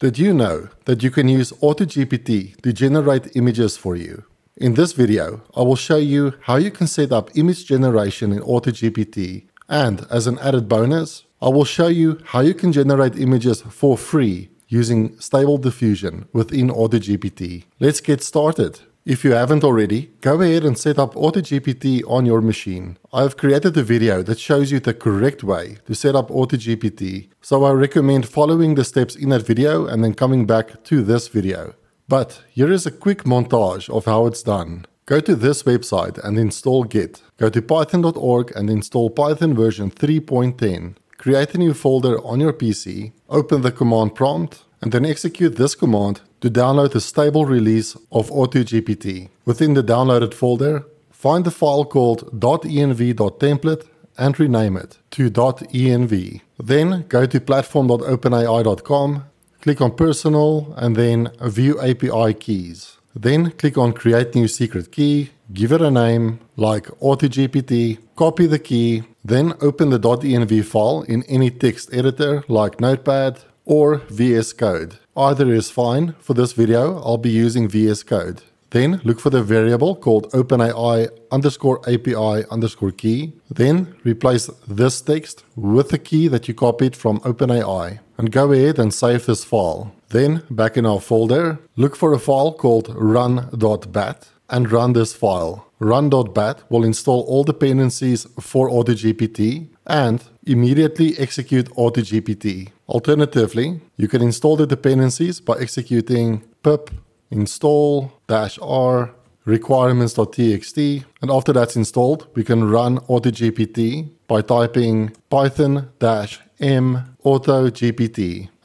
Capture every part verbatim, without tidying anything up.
Did you know that you can use AutoGPT to generate images for you? In this video, I will show you how you can set up image generation in AutoGPT, and as an added bonus, I will show you how you can generate images for free using Stable Diffusion within AutoGPT. Let's get started. If you haven't already, go ahead and set up AutoGPT on your machine. I've created a video that shows you the correct way to set up AutoGPT, so I recommend following the steps in that video and then coming back to this video. But here is a quick montage of how it's done. Go to this website and install Git. Go to python dot org and install Python version three point ten. Create a new folder on your P C, open the command prompt, and then execute this command to download the stable release of AutoGPT. Within the downloaded folder, find the file called .env.template and rename it to .env. Then go to platform dot open A I dot com, click on Personal and then View A P I Keys. Then click on Create New Secret Key, give it a name like AutoGPT, copy the key, then open the .env file in any text editor like Notepad or V S Code. Either is fine. For this video, I'll be using V S Code. Then look for the variable called OpenAI underscore API underscore key. Then replace this text with the key that you copied from OpenAI. And go ahead and save this file. Then back in our folder, look for a file called run.bat and run this file. Run.bat will install all dependencies for AutoGPT and immediately execute AutoGPT. Alternatively, you can install the dependencies by executing pip install -r requirements.txt, and after that's installed, we can run AutoGPT by typing python-m autogpt.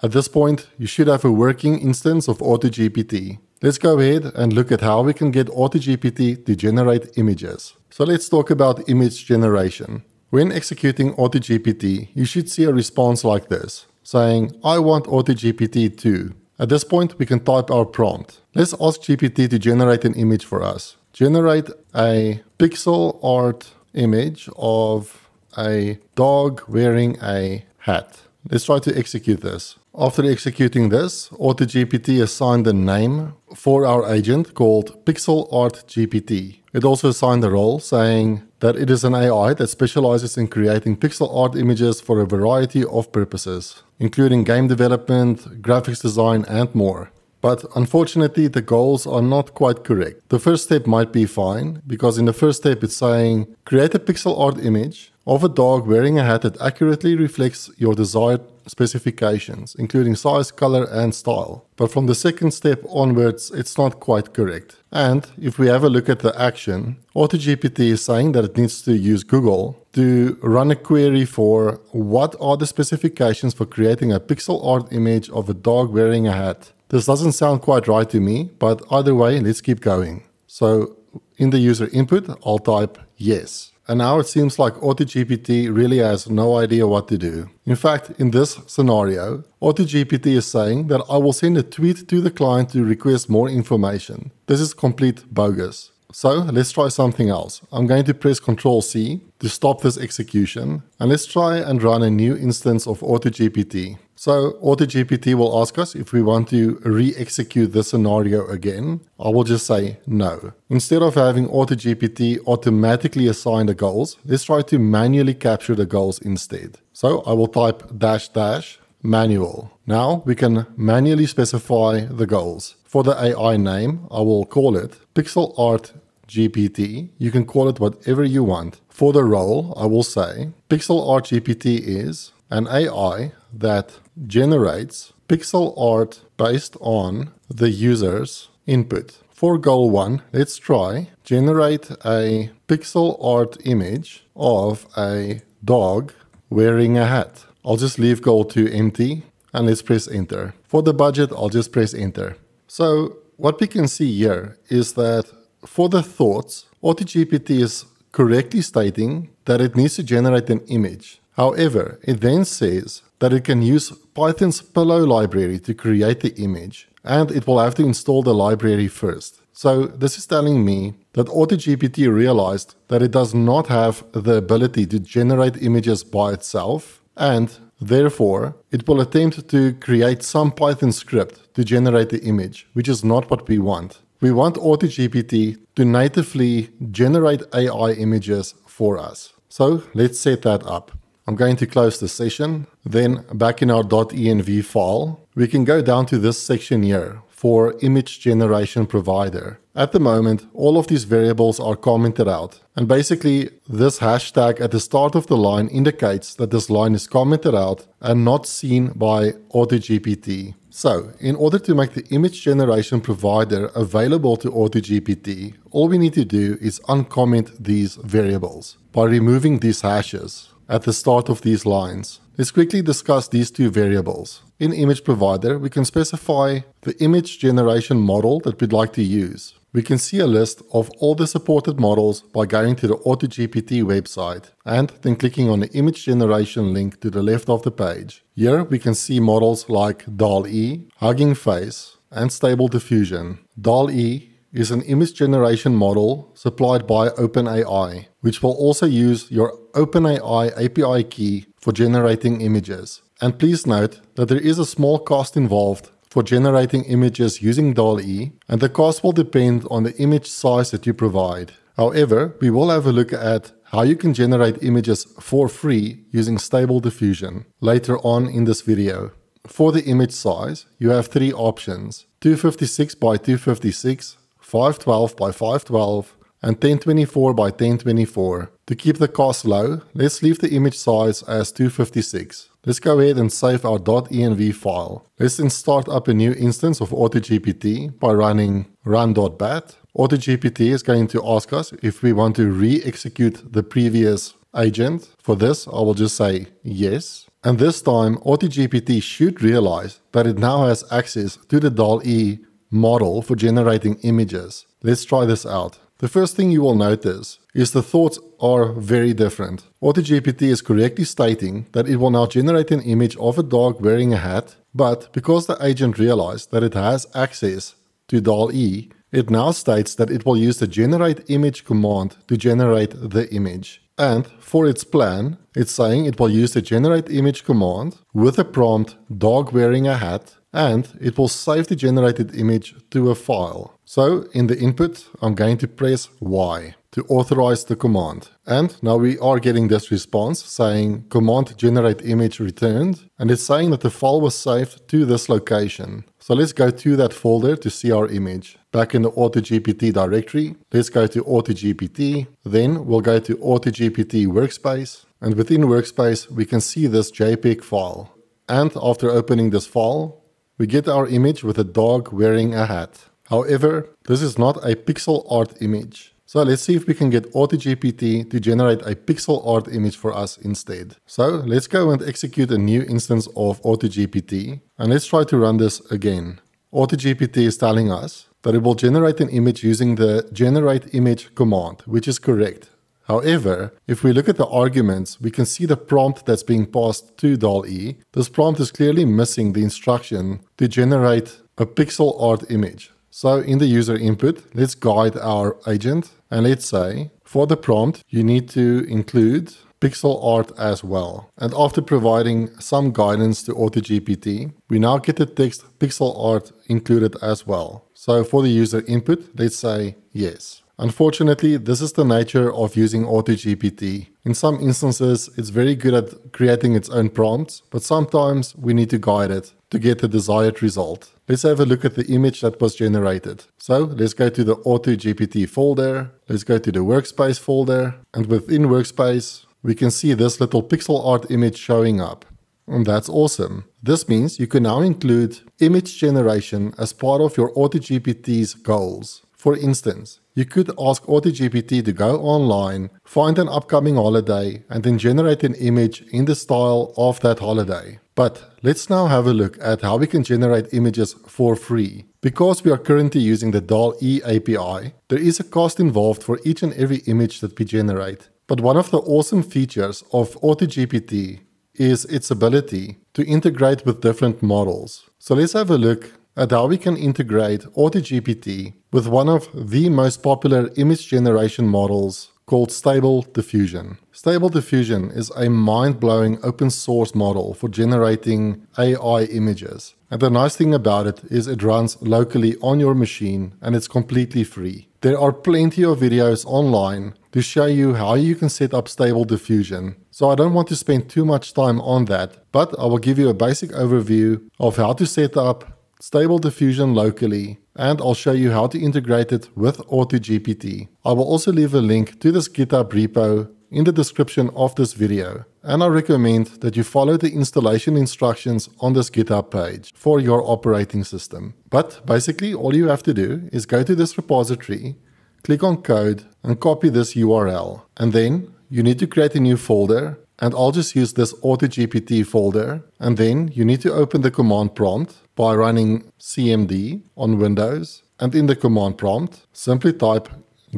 At this point, you should have a working instance of AutoGPT. Let's go ahead and look at how we can get AutoGPT to generate images. So let's talk about image generation. When executing AutoGPT, you should see a response like this, saying, I want AutoGPT to. At this point, we can type our prompt. Let's ask G P T to generate an image for us. Generate a pixel art image of a dog wearing a hat. Let's try to execute this. After executing this, AutoGPT assigned a name for our agent called PixelArtGPT. It also assigned a role saying that it is an A I that specializes in creating pixel art images for a variety of purposes, including game development, graphics design, and more. But unfortunately, the goals are not quite correct. The first step might be fine, because in the first step it's saying, create a pixel art image of a dog wearing a hat that accurately reflects your desired specifications, including size, color, and style. But from the second step onwards, it's not quite correct. And if we have a look at the action, AutoGPT is saying that it needs to use Google to run a query for what are the specifications for creating a pixel art image of a dog wearing a hat. This doesn't sound quite right to me, but either way, let's keep going. So in the user input, I'll type yes. And now it seems like AutoGPT really has no idea what to do. In fact, in this scenario, AutoGPT is saying that I will send a tweet to the client to request more information. This is complete bogus. So let's try something else. I'm going to press control C to stop this execution. And let's try and run a new instance of AutoGPT. So AutoGPT will ask us if we want to re-execute this scenario again. I will just say no. Instead of having AutoGPT automatically assign the goals, let's try to manually capture the goals instead. So I will type dash dash manual. Now we can manually specify the goals. For the A I name, I will call it Pixel Art G P T. You can call it whatever you want. For the role, I will say Pixel Art G P T is an A I that generates pixel art based on the user's input. For goal one, let's try generate a pixel art image of a dog wearing a hat. I'll just leave goal two empty and let's press enter. For the budget, I'll just press enter. So what we can see here is that for the thoughts, AutoGPT is correctly stating that it needs to generate an image. However, it then says that it can use Python's Pillow library to create the image, and it will have to install the library first. So this is telling me that AutoGPT realized that it does not have the ability to generate images by itself, and Therefore, it will attempt to create some Python script to generate the image, which is not what we want. We want AutoGPT to natively generate A I images for us. So let's set that up. I'm going to close the session. Then back in our .env file, we can go down to this section here for image generation provider. At the moment, all of these variables are commented out. And basically, this hashtag at the start of the line indicates that this line is commented out and not seen by AutoGPT. So, in order to make the image generation provider available to AutoGPT, all we need to do is uncomment these variables by removing these hashes at the start of these lines. Let's quickly discuss these two variables. In image provider, we can specify the image generation model that we'd like to use. We can see a list of all the supported models by going to the AutoGPT website and then clicking on the image generation link to the left of the page. Here we can see models like DALL-E, Hugging Face, and Stable Diffusion. DALL-E is an image generation model supplied by OpenAI, which will also use your OpenAI A P I key for generating images. And please note that there is a small cost involved for generating images using DALL-E, and the cost will depend on the image size that you provide. However, we will have a look at how you can generate images for free using Stable Diffusion later on in this video. For the image size, you have three options: two fifty-six by two fifty-six, five twelve by five twelve, and ten twenty-four by ten twenty-four. To keep the cost low, let's leave the image size as two fifty-six. Let's go ahead and save our .env file. Let's then start up a new instance of AutoGPT by running run dot bat. AutoGPT is going to ask us if we want to re-execute the previous agent. For this, I will just say yes. And this time, AutoGPT should realize that it now has access to the DALL-E model for generating images. Let's try this out. The first thing you will notice is the thoughts are very different. AutoGPT is correctly stating that it will now generate an image of a dog wearing a hat, but because the agent realized that it has access to DALL-E, it now states that it will use the generate image command to generate the image. And for its plan, it's saying it will use the generate image command with a prompt dog wearing a hat, and it will save the generated image to a file. So in the input, I'm going to press Y to authorize the command. And now we are getting this response saying command generate image returned, and it's saying that the file was saved to this location. So let's go to that folder to see our image. Back in the AutoGPT directory, let's go to AutoGPT, then we'll go to AutoGPT workspace, and within workspace, we can see this JPEG file. And after opening this file, we get our image with a dog wearing a hat. However, this is not a pixel art image. So let's see if we can get AutoGPT to generate a pixel art image for us instead. So let's go and execute a new instance of AutoGPT, and let's try to run this again. AutoGPT is telling us that it will generate an image using the generate image command, which is correct. However, if we look at the arguments, we can see the prompt that's being passed to DALL-E. This prompt is clearly missing the instruction to generate a pixel art image. So in the user input, let's guide our agent and let's say, for the prompt, you need to include pixel art as well. And after providing some guidance to AutoGPT, we now get the text pixel art included as well. So for the user input, let's say yes. Unfortunately, this is the nature of using AutoGPT. In some instances, it's very good at creating its own prompts, but sometimes we need to guide it to get the desired result. Let's have a look at the image that was generated. So let's go to the AutoGPT folder, let's go to the workspace folder, and within workspace, we can see this little pixel art image showing up. And that's awesome. This means you can now include image generation as part of your AutoGPT's goals. For instance, you could ask AutoGPT to go online, find an upcoming holiday, and then generate an image in the style of that holiday. But let's now have a look at how we can generate images for free. Because we are currently using the DALL-E A P I, there is a cost involved for each and every image that we generate. But one of the awesome features of AutoGPT is its ability to integrate with different models. So let's have a look at how we can integrate AutoGPT with one of the most popular image generation models called Stable Diffusion. Stable Diffusion is a mind-blowing open source model for generating A I images. And the nice thing about it is it runs locally on your machine and it's completely free. There are plenty of videos online to show you how you can set up Stable Diffusion, so I don't want to spend too much time on that, but I will give you a basic overview of how to set up Stable Diffusion locally, and I'll show you how to integrate it with AutoGPT. I will also leave a link to this GitHub repo in the description of this video, and I recommend that you follow the installation instructions on this GitHub page for your operating system. But basically all you have to do is go to this repository, click on code and copy this U R L, and then you need to create a new folder, and I'll just use this AutoGPT folder, and then you need to open the command prompt by running C M D on Windows, and in the command prompt simply type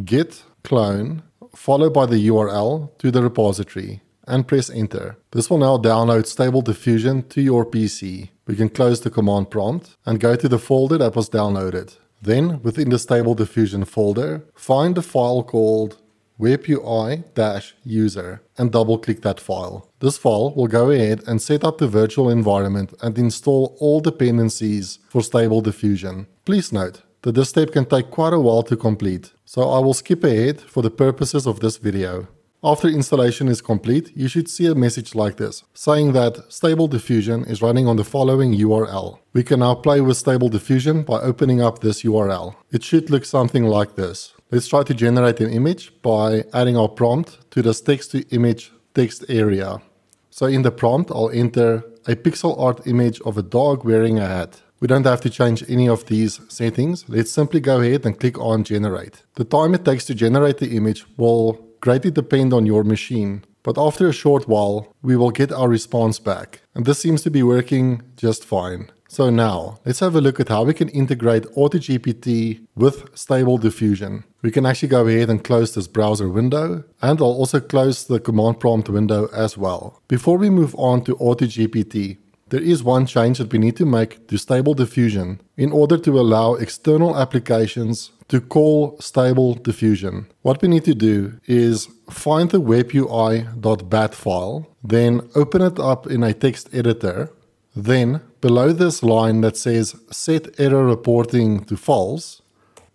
git clone followed by the U R L to the repository and press enter. This will now download Stable Diffusion to your P C. We can close the command prompt and go to the folder that was downloaded. Then within the Stable Diffusion folder, find a file called webui-user and double click that file. This file will go ahead and set up the virtual environment and install all dependencies for Stable Diffusion. Please note that this step can take quite a while to complete, so I will skip ahead for the purposes of this video. After installation is complete, you should see a message like this, saying that Stable Diffusion is running on the following U R L. We can now play with Stable Diffusion by opening up this U R L. It should look something like this. Let's try to generate an image by adding our prompt to this text-to-image text area. So in the prompt, I'll enter a pixel art image of a dog wearing a hat. We don't have to change any of these settings. Let's simply go ahead and click on generate. The time it takes to generate the image will greatly depend on your machine, but after a short while we will get our response back, and this seems to be working just fine. So now let's have a look at how we can integrate AutoGPT with Stable Diffusion. We can actually go ahead and close this browser window, and I'll also close the command prompt window as well. Before we move on to AutoGPT, there is one change that we need to make to Stable Diffusion in order to allow external applications to call Stable Diffusion. What we need to do is find the webui.bat file, then open it up in a text editor, then below this line that says set error reporting to false,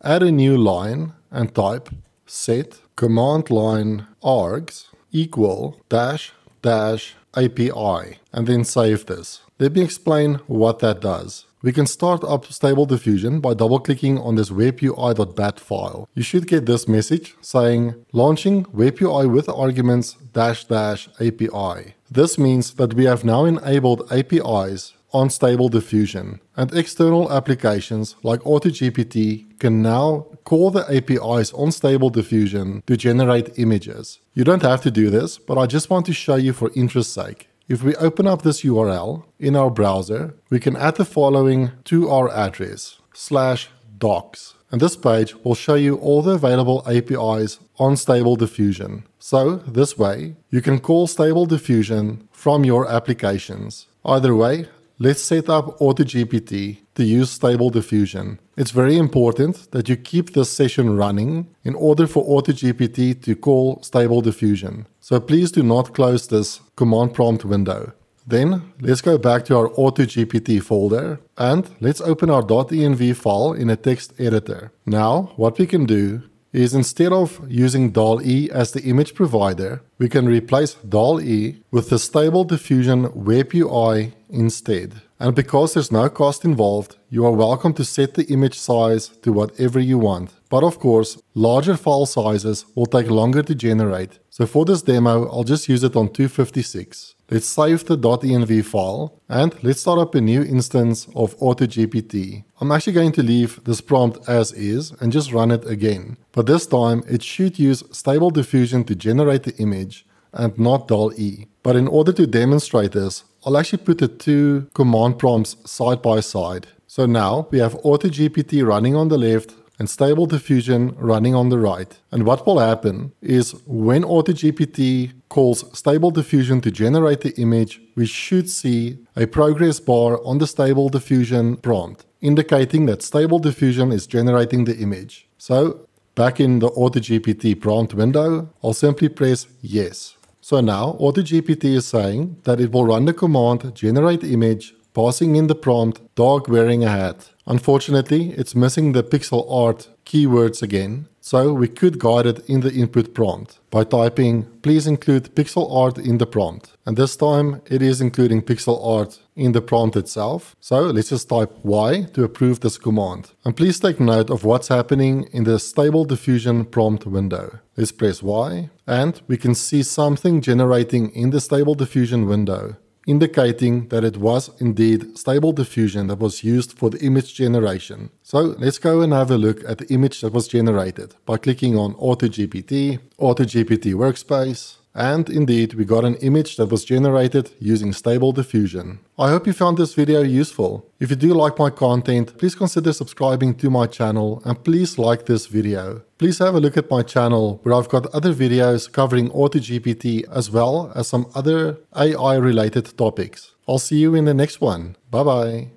add a new line and type set command line args equal dash dash A P I, and then save this. Let me explain what that does. We can start up Stable Diffusion by double clicking on this webui.bat file. You should get this message saying launching webui with arguments dash dash A P I. This means that we have now enabled A P Is on Stable Diffusion, and external applications like AutoGPT can now call the A P Is on Stable Diffusion to generate images. You don't have to do this, but I just want to show you for interest's sake. If we open up this U R L in our browser, we can add the following to our address, slash docs. And this page will show you all the available A P Is on Stable Diffusion. So this way, you can call Stable Diffusion from your applications. Either way, let's set up AutoGPT to use Stable Diffusion. It's very important that you keep this session running in order for AutoGPT to call Stable Diffusion. So please do not close this command prompt window. Then let's go back to our AutoGPT folder and let's open our .env file in a text editor. Now what we can do is, instead of using DALL-E as the image provider, we can replace DALL-E with the Stable Diffusion webui instead. And because there's no cost involved, you are welcome to set the image size to whatever you want. But of course, larger file sizes will take longer to generate. So for this demo, I'll just use it on two fifty-six. Let's save the .env file and let's start up a new instance of AutoGPT. I'm actually going to leave this prompt as is and just run it again. But this time it should use Stable Diffusion to generate the image and not DALL-E. But in order to demonstrate this, I'll actually put the two command prompts side by side. So now we have AutoGPT running on the left and Stable Diffusion running on the right. And what will happen is when AutoGPT calls Stable Diffusion to generate the image, we should see a progress bar on the Stable Diffusion prompt, indicating that Stable Diffusion is generating the image. So Back in the AutoGPT prompt window, I'll simply press yes. So now AutoGPT is saying that it will run the command generate image, passing in the prompt dog wearing a hat. Unfortunately, it's missing the pixel art keywords again, so we could guide it in the input prompt by typing please include pixel art in the prompt. And this time it is including pixel art in the prompt itself. So let's just type Y to approve this command. And please take note of what's happening in the Stable Diffusion prompt window. Let's press Y and we can see something generating in the Stable Diffusion window, indicating that it was indeed Stable Diffusion that was used for the image generation. So let's go and have a look at the image that was generated by clicking on AutoGPT, AutoGPT Workspace, and indeed we got an image that was generated using Stable Diffusion. I hope you found this video useful. If you do like my content, please consider subscribing to my channel and please like this video. Please have a look at my channel where I've got other videos covering AutoGPT as well as some other A I related topics. I'll see you in the next one. Bye bye.